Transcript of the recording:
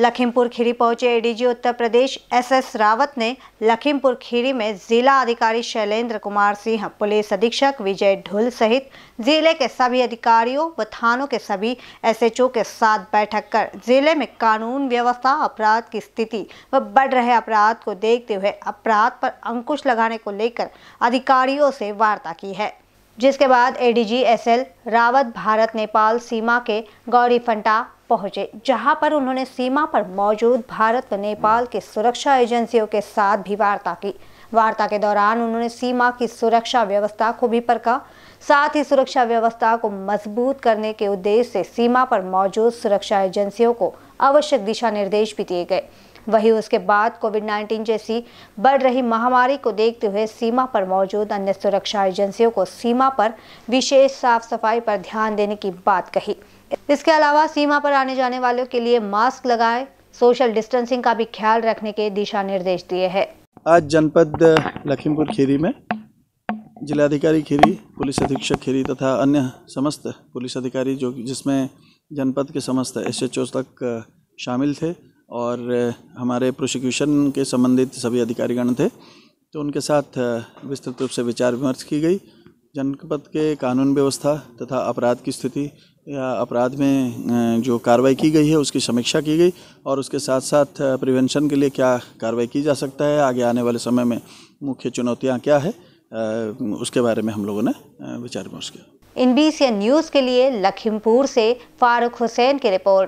लखीमपुर खीरी पहुंचे ADG Uttar Pradesh S S. Rawat ने लखीमपुर खीरी में जिला अधिकारी शैलेंद्र कुमार सिंह, पुलिस अधीक्षक विजय ढुल सहित जिले के सभी अधिकारियों व थानों के सभी एसएचओ के साथ बैठक कर जिले में कानून व्यवस्था, अपराध की स्थिति व बढ़ रहे अपराध को देखते हुए अपराध पर अंकुश लगाने को लेकर अधिकारियों से वार्ता की है, जिसके बाद एडीजी एसएल रावत भारत नेपाल सीमा के गौरी फंटा पहुंचे, जहां पर उन्होंने सीमा पर मौजूद भारत व नेपाल के सुरक्षा एजेंसियों के साथ भी वार्ता की। वार्ता के दौरान उन्होंने सीमा की सुरक्षा व्यवस्था को भी परखा, साथ ही सुरक्षा व्यवस्था को मजबूत करने के उद्देश्य से सीमा पर मौजूद सुरक्षा एजेंसियों को आवश्यक दिशा निर्देश भी दिए गए। वहीं उसके बाद कोविड-19 जैसी बढ़ रही महामारी को देखते हुए सीमा पर मौजूद अन्य सुरक्षा एजेंसियों को सीमा पर विशेष साफ सफाई पर ध्यान देने की बात कही। इसके अलावा सीमा पर आने जाने वालों के लिए मास्क लगाए, सोशल डिस्टेंसिंग का भी ख्याल रखने के दिशा निर्देश दिए हैं। आज जनपद लखीमपुर खीरी में जिलाधिकारी खीरी, पुलिस अधीक्षक खीरी तथा अन्य समस्त पुलिस अधिकारी जो जिसमें जनपद के समस्त एसएचओ तक शामिल थे और हमारे प्रोसिक्यूशन के संबंधित सभी अधिकारीगण थे, तो उनके साथ विस्तृत रूप से विचार विमर्श की गई। जनपद के कानून व्यवस्था तथा अपराध की स्थिति या अपराध में जो कार्रवाई की गई है उसकी समीक्षा की गई और उसके साथ साथ प्रिवेंशन के लिए क्या कार्रवाई की जा सकता है, आगे आने वाले समय में मुख्य चुनौतियाँ क्या है, उसके बारे में हम लोगों ने विचार विमर्श किया। एनबीसीएन न्यूज़ के लिए लखीमपुर से फारूक हुसैन की रिपोर्ट।